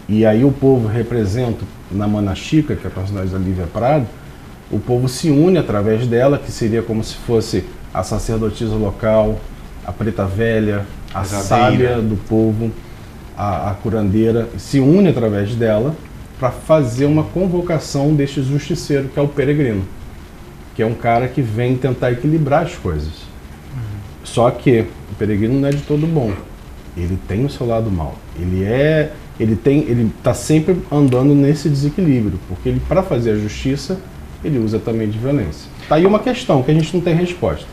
e aí o povo representa, na Manaxica, que é a personagem da Lívia Prado, o povo se une através dela, que seria como se fosse a sacerdotisa local, a preta velha, a sábia do povo, a curandeira, se une através dela para fazer uma convocação deste justiceiro, que é o peregrino, que é um cara que vem tentar equilibrar as coisas. Só que o peregrino não é de todo bom. Ele tem o seu lado mal. Ele tá sempre andando nesse desequilíbrio, porque ele, para fazer a justiça, ele usa também de violência. Tá aí uma questão que a gente não tem resposta.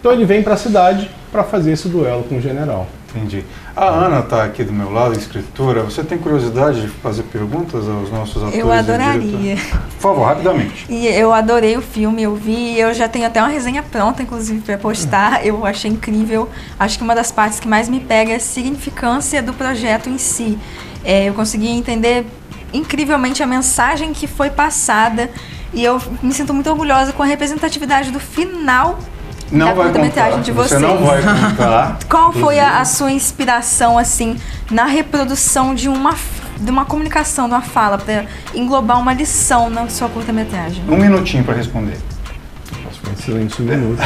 Então ele vem para a cidade para fazer esse duelo com o general. Entendi. A Ana está aqui do meu lado, escritora. Você tem curiosidade de fazer perguntas aos nossos atores? Eu adoraria. Por favor, rapidamente. E eu adorei o filme, eu vi, eu já tenho até uma resenha pronta, inclusive, para postar. Eu achei incrível. Acho que uma das partes que mais me pega é a significância do projeto em si. Eu consegui entender incrivelmente a mensagem que foi passada e eu me sinto muito orgulhosa com a representatividade do final. Não vai contar, de você não vai contar. Qual foi a sua inspiração, assim, na reprodução de uma comunicação, de uma fala, para englobar uma lição na sua curta-metragem? Um minutinho para responder. Silêncio, um minuto.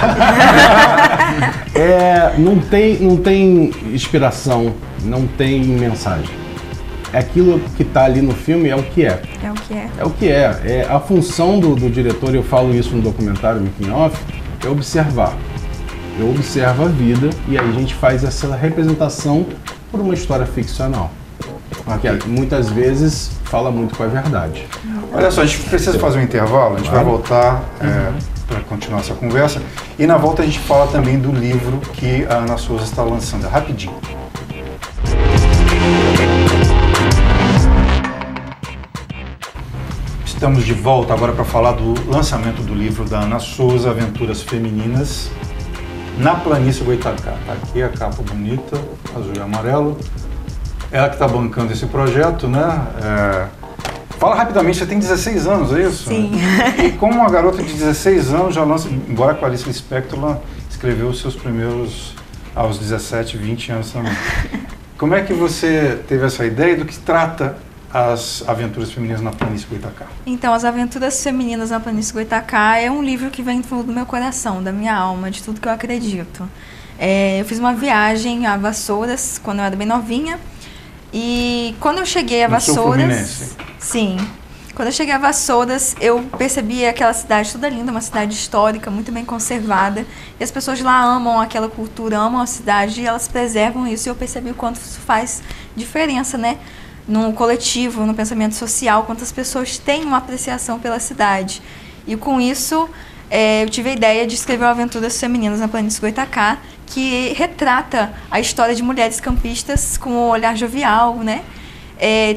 Não tem inspiração, não tem mensagem. Aquilo que está ali no filme é o que é. É o que é. É o que é. É a função do diretor, eu falo isso no documentário Making Off, é observar. Eu observo a vida e aí a gente faz essa representação por uma história ficcional. Okay. Que muitas vezes fala muito com a verdade. Olha só, a gente precisa fazer um intervalo, a gente vai voltar para continuar essa conversa. E na volta a gente fala também do livro que a Ana Souza está lançando, rapidinho. Estamos de volta agora para falar do lançamento do livro da Ana Souza, Aventuras Femininas na Planície Goitacá. Tá aqui a capa bonita, azul e amarelo. Ela que está bancando esse projeto, né? Fala rapidamente, você tem 16 anos, é isso? Sim. Né? E como uma garota de 16 anos já lança, embora a Clarice Lispector, ela escreveu os seus primeiros aos 17, 20 anos também. Como é que você teve essa ideia e do que trata As Aventuras Femininas na Planície Goitacá? Então, As Aventuras Femininas na Planície Goitacá é um livro que vem do fundo do meu coração, da minha alma, de tudo que eu acredito. Eu fiz uma viagem a Vassouras, quando eu era bem novinha, e quando eu cheguei a Vassouras... Sim. Quando eu cheguei a Vassouras, eu percebi aquela cidade toda linda, uma cidade histórica, muito bem conservada, e as pessoas lá amam aquela cultura, amam a cidade, e elas preservam isso, e eu percebi o quanto isso faz diferença, né? No coletivo, no pensamento social, quantas pessoas têm uma apreciação pela cidade. E com isso, eu tive a ideia de escrever Aventuras Femininas na Planície Goitacá, que retrata a história de mulheres campistas com um olhar jovial, né?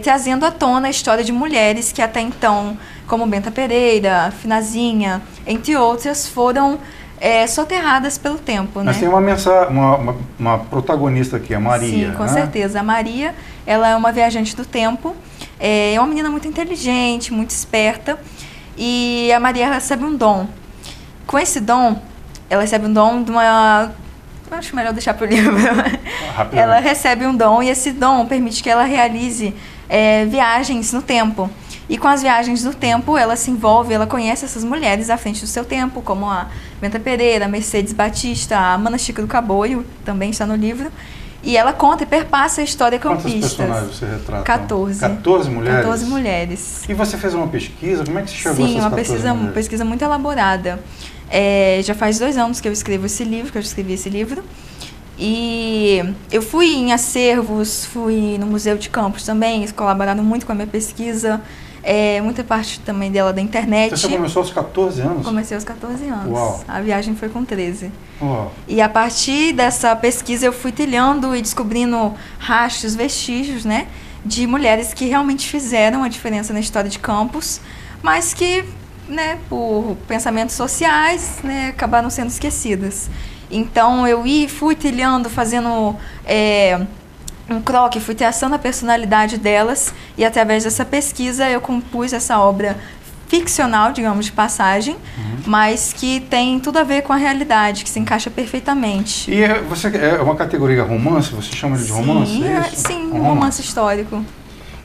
Trazendo à tona a história de mulheres que até então, como Benta Pereira, Finazinha, entre outras, foram soterradas pelo tempo, né? Mas tem uma protagonista aqui, a Maria. Sim, com certeza. A Maria, ela é uma viajante do tempo, é uma menina muito inteligente, muito esperta, e a Maria recebe um dom. Com esse dom, ela recebe um dom de uma... Acho melhor deixar para o livro. Ela recebe um dom, e esse dom permite que ela realize viagens no tempo. E com as viagens do tempo, ela se envolve, ela conhece essas mulheres à frente do seu tempo, como a Benta Pereira, a Mercedes Batista, a Mana Chica do Caboio, também está no livro. E ela conta e perpassa a história campista. Quantos personagens você retrata? 14. 14 mulheres? 14 mulheres. E você fez uma pesquisa? Como é que você chegou a essas 14 mulheres? Sim, uma pesquisa muito elaborada. Já faz 2 anos que eu escrevo esse livro, que eu escrevi esse livro. E eu fui em acervos, fui no Museu de Campos também, eles colaboraram muito com a minha pesquisa. Muita parte também dela da internet. Então você começou aos 14 anos? Comecei aos 14 anos. Uau. A viagem foi com 13. Uau. E a partir dessa pesquisa eu fui trilhando e descobrindo rastros, vestígios, né? De mulheres que realmente fizeram a diferença na história de Campos, mas que, né, por pensamentos sociais, né, acabaram sendo esquecidas. Então eu fui trilhando, fazendo... um croque, fui traçando a personalidade delas e através dessa pesquisa eu compus essa obra ficcional, digamos, de passagem, mas que tem tudo a ver com a realidade, que se encaixa perfeitamente. E você é uma categoria romance? Você chama ele de romance? É isso? Sim, um romance histórico.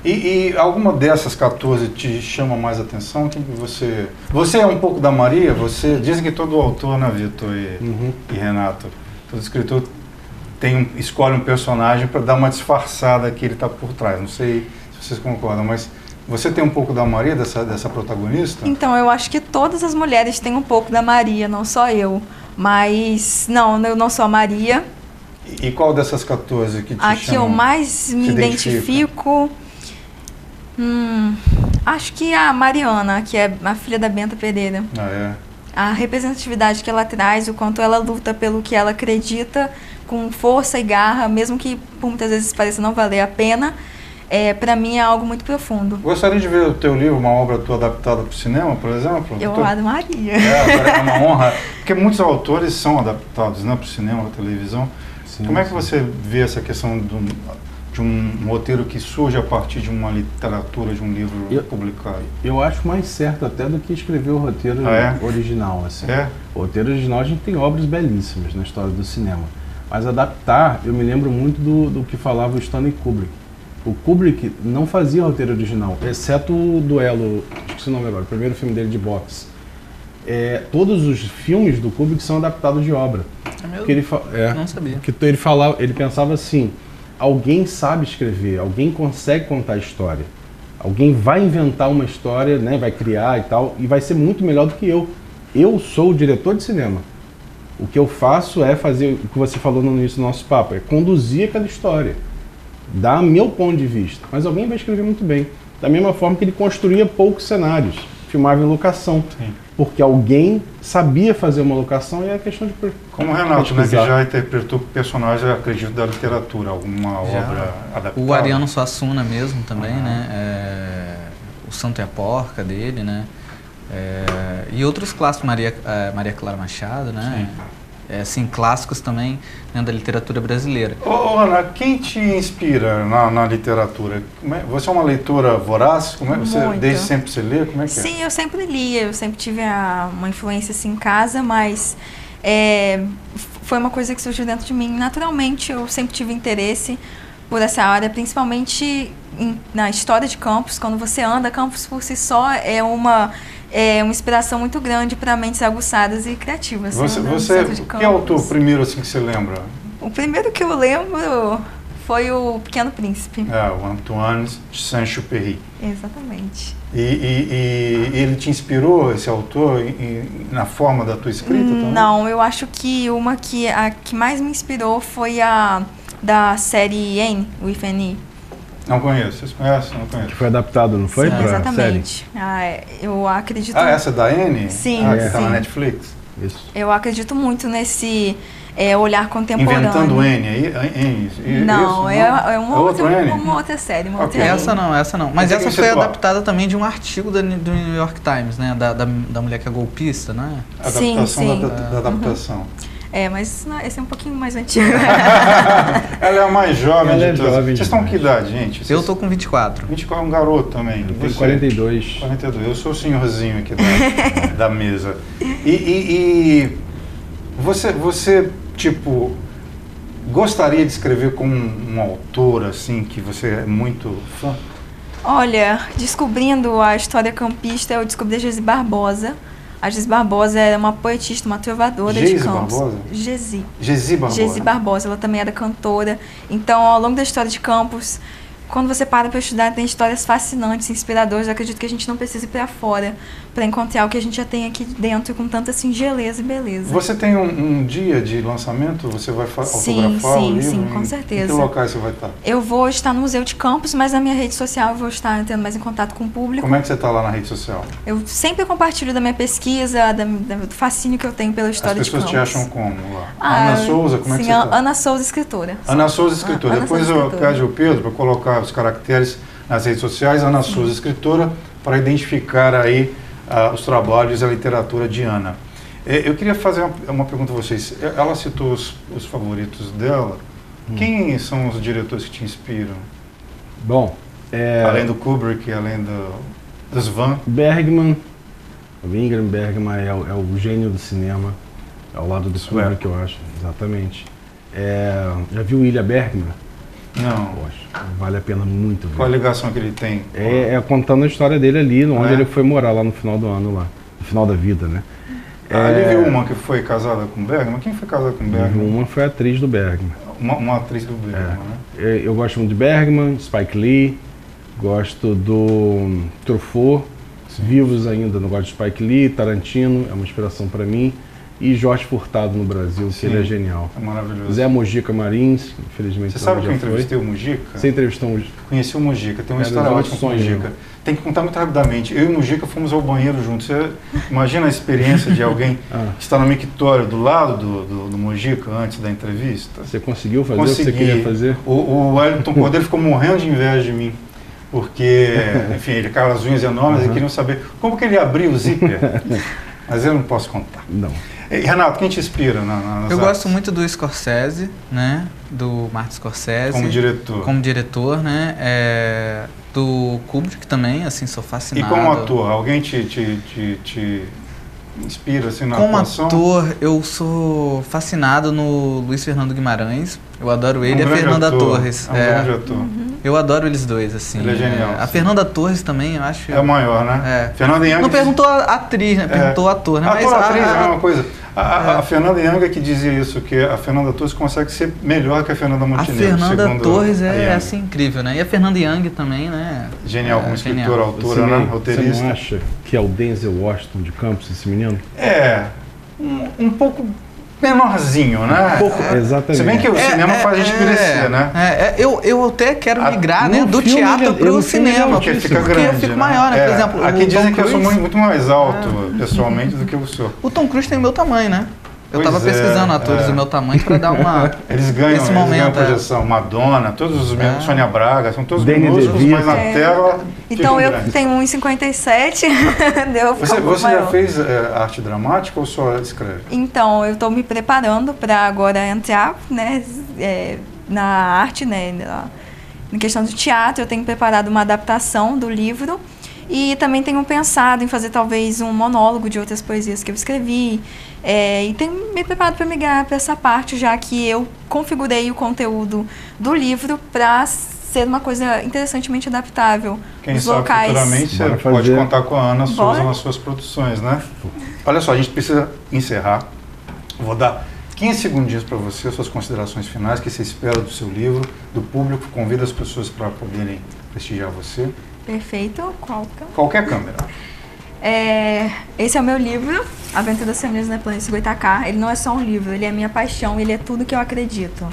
E alguma dessas 14 te chama mais atenção? Quem que você... Você é um pouco da Maria? Você... Dizem que todo autor, né, Victor e Renato, todo escritor escolhe um personagem para dar uma disfarçada que ele está por trás. Não sei se vocês concordam, mas você tem um pouco da Maria, dessa protagonista? Então, eu acho que todas as mulheres têm um pouco da Maria, não só eu. Mas, não, eu não sou a Maria. E qual dessas 14 que te chama? A que eu mais me identifico... acho que a Mariana, que é a filha da Benta Pereira. Ah, é? A representatividade que ela traz, o quanto ela luta pelo que ela acredita, com força e garra, mesmo que por muitas vezes pareça não valer a pena, para mim é algo muito profundo. Gostaria de ver o teu livro, uma obra tua adaptada para o cinema, por exemplo? Eu honrado Maria. É uma honra, porque muitos autores são adaptados, né, para o cinema, para a televisão. Sim, como é que você vê essa questão de um roteiro que surge a partir de uma literatura, de um livro publicado? Eu acho mais certo até do que escrever o roteiro original. Assim. É? O roteiro original, a gente tem obras belíssimas na história do cinema. Mas adaptar, eu me lembro muito do que falava o Stanley Kubrick. O Kubrick não fazia roteiro original, exceto o Duelo, esqueci o nome agora, o primeiro filme dele de boxe. Todos os filmes do Kubrick são adaptados de obra. Não sabia. Que ele pensava assim, alguém sabe escrever, alguém consegue contar a história. Alguém vai inventar uma história, né, vai criar e tal, e vai ser muito melhor do que eu. Eu sou o diretor de cinema. O que eu faço é fazer o que você falou no início do nosso papo, é conduzir aquela história. Dá meu ponto de vista, mas alguém vai escrever muito bem. Da mesma forma que ele construía poucos cenários, filmava em locação. Sim. Porque alguém sabia fazer uma locação e é questão de... Como o Renato, né, que já interpretou personagem, acredito, da literatura, alguma obra adaptada. O Ariano Suassuna mesmo também, né? O Santo é a Porca dele, né? E outros clássicos, Maria Clara Machado, né? Sim. Assim, clássicos também, né, da literatura brasileira. Ô, Ana, quem te inspira na literatura? Você é uma leitora voraz? Como é que você, desde sempre você lê? Como é que Sim, eu sempre lia, eu sempre tive uma influência assim, em casa, mas foi uma coisa que surgiu dentro de mim. Naturalmente, eu sempre tive interesse por essa área, principalmente na história de Campos. Quando você anda, Campos por si só é uma inspiração muito grande para mentes aguçadas e criativas. Que autor primeiro assim que você lembra? O primeiro que eu lembro foi o Pequeno Príncipe. O Antoine de Saint-Exupéry. Exatamente. E ele te inspirou, esse autor, na forma da tua escrita também? Não, eu acho que a que mais me inspirou foi a da série N, o Ifeni. Não conheço. Vocês conhecem? Não conheço. Que foi adaptado, não foi? Sim, exatamente. Eu acredito... essa da N? Sim. Que está na Netflix? Isso. Eu acredito muito nesse olhar contemporâneo. Inventando N aí? Não, é uma outra série. Uma outra essa não. Mas essa foi adaptada também de um artigo do New York Times, né? Da mulher que é golpista, né? Sim. Da adaptação. Mas esse é um pouquinho mais antigo. Ela é a mais jovem de todas. Vocês estão com que idade, gente? Eu estou com 24. 24 é um garoto também. Eu tenho 42. 42. Eu sou o senhorzinho aqui da mesa. E você, tipo, gostaria de escrever como um autor, assim, que você é muito fã? Olha, descobrindo a história campista, eu descobri a Gesi Barbosa. A Gesi Barbosa era uma poetista, uma trovadora de Campos. Gesi Barbosa. Ela também era cantora. Então, ao longo da história de Campos, quando você para estudar, tem histórias fascinantes, inspiradoras. Eu acredito que a gente não precisa ir para fora para encontrar o que a gente já tem aqui dentro com tanta singeleza e beleza. Você tem um dia de lançamento? Você vai autografar o livro? Sim, com certeza. Em que locais você vai estar? Eu vou estar no Museu de Campos, mas na minha rede social eu vou estar entrando mais em contato com o público. Como é que você está lá na rede social? Eu sempre compartilho da minha pesquisa, do fascínio que eu tenho pela história de Campos. As pessoas te acham como lá? Ana Souza, como é que você está? Ana Souza, escritora. Ana Souza, escritora. Depois eu pego o Pedro para colocar os caracteres nas redes sociais. Ana Souza, escritora, para identificar aí os trabalhos e a literatura de Ana. Eu queria fazer uma pergunta a vocês. Ela citou os favoritos dela. Quem são os diretores que te inspiram? Bom, além do Kubrick, além dos Van? Bergman. O Ingmar Bergman é o gênio do cinema. Ao lado do Kubrick, eu acho. Exatamente. Já viu o Ilha Bergman? Não. Poxa, vale a pena muito ver. Qual a ligação que ele tem? Contando a história dele ali, onde ele foi morar lá no final do ano, lá no final da vida, né? Ele viu uma que foi casada com Bergman? Quem foi casada com Bergman? Uma foi a atriz do Bergman. Uma atriz do Bergman, né? Eu gosto muito de Bergman, Spike Lee, gosto do Truffaut, Vivos ainda, não gosto de Spike Lee, Tarantino, é uma inspiração para mim. e Jorge Furtado no Brasil, sim, que ele é genial. É maravilhoso. Zé Mojica Marins, infelizmente. Você sabe que eu entrevistei o Mojica? Você entrevistou o Mojica? Conheci o Mojica, tem uma história ótima com o Mojica. Tem que contar muito rapidamente. Eu e o Mojica fomos ao banheiro juntos. Você imagina a experiência de alguém que está no mictório do lado do Mojica antes da entrevista? Você conseguiu fazer o que você queria fazer? O Wellington Cordeiro ficou morrendo de inveja de mim. Porque, enfim, ele cava as unhas enormes e queriam saber como que ele abriu o zíper. Mas eu não posso contar. Não. E, Renato, quem te inspira nas Eu gosto muito do Scorsese, né? Do Martin Scorsese. Como diretor. Como diretor, né? Do Kubrick também, assim, sou fascinado. E como ator, alguém te inspira, assim, na atuação? Como ator, eu sou fascinado no Luiz Fernando Guimarães. Eu adoro ele e a Fernanda Torres. É um grande ator. Eu adoro eles dois, assim. Ele é genial. A Fernanda Torres também, eu acho. É o maior, né? É. Fernanda Young... Não perguntou a atriz, né? Perguntou ator, né? Mas atriz é uma coisa. A Fernanda Young é que dizia isso, que a Fernanda Torres consegue ser melhor que a Fernanda Montenegro. A Fernanda Torres é assim, incrível, né? E a Fernanda Young também, né? Genial, como escritora, autora, né? Roteirista. Você não acha que é o Denzel Washington de Campos, esse menino? É. Um pouco... menorzinho, né? Pouco, exatamente. Se bem que o cinema faz a gente crescer, né? Eu até quero migrar do teatro para o cinema, porque eu fico maior, né? Por exemplo, aqui dizem que eu sou muito mais alto, pessoalmente, do que eu sou. O Tom Cruise tem o meu tamanho, né? Eu estava pesquisando atores do meu tamanho para dar uma... Eles ganham projeção. Madonna, todos os meus, Sônia Braga, são todos minúsculos, mas na tela... Então eu tenho 1,57. Você já fez arte dramática ou só escreve? Então, eu estou me preparando para agora entrar, né, na arte, né, na questão do teatro. Eu tenho preparado uma adaptação do livro e também tenho pensado em fazer talvez um monólogo de outras poesias que eu escrevi. E tenho me preparado para migrar para essa parte, já que eu configurei o conteúdo do livro para ser uma coisa interessantemente adaptável. Quem sabe futuramente você pode contar com a Ana Souza nas suas produções, né? Olha só, a gente precisa encerrar. Vou dar 15 segundinhos para você, suas considerações finais, que você espera do seu livro, do público, convida as pessoas para poderem prestigiar você. Perfeito. Qualquer câmera. Esse é o meu livro, Aventuras Femininas na Planície Goitacá. Ele não é só um livro, ele é minha paixão, ele é tudo que eu acredito.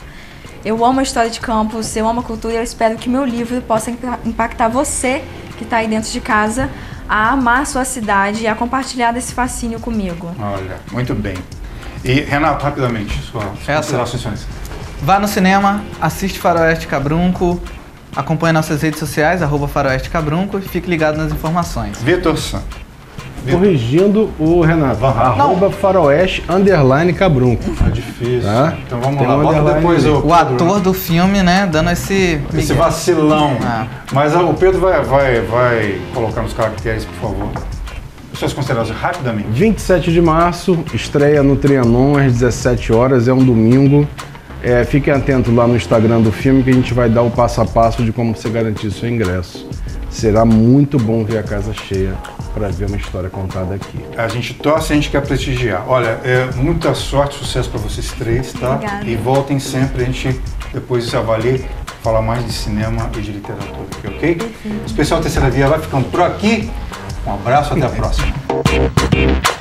Eu amo a história de Campos, eu amo a cultura, eu espero que meu livro possa impactar você que está aí dentro de casa a amar sua cidade e a compartilhar desse fascínio comigo. Olha, muito bem. E, Renato, rapidamente, suas considerações. Vá no cinema, assiste Faroeste Cabrunco, acompanhe nossas redes sociais, @faroestecabrunco, e fique ligado nas informações. Victor Santos. Corrigindo o Renato. @faroeste_cabrunco. Tá difícil. Tá? Então vamos lá. Bota depois o ator do filme, né? Dando esse vacilão. Mas o Pedro vai colocar nos caracteres, por favor. Suas considerações rapidamente. 27 de março, estreia no Trianon às 17 horas, é um domingo. Fiquem atentos lá no Instagram do filme que a gente vai dar o passo a passo de como você garantir seu ingresso. Será muito bom ver a casa cheia para ver uma história contada aqui. A gente torce, a gente quer prestigiar. Olha, muita sorte, sucesso para vocês três, tá? Obrigada. E voltem sempre, a gente depois avalia, falar mais de cinema e de literatura, ok? O especial Terceira Via vai ficando por aqui. Um abraço, até a próxima.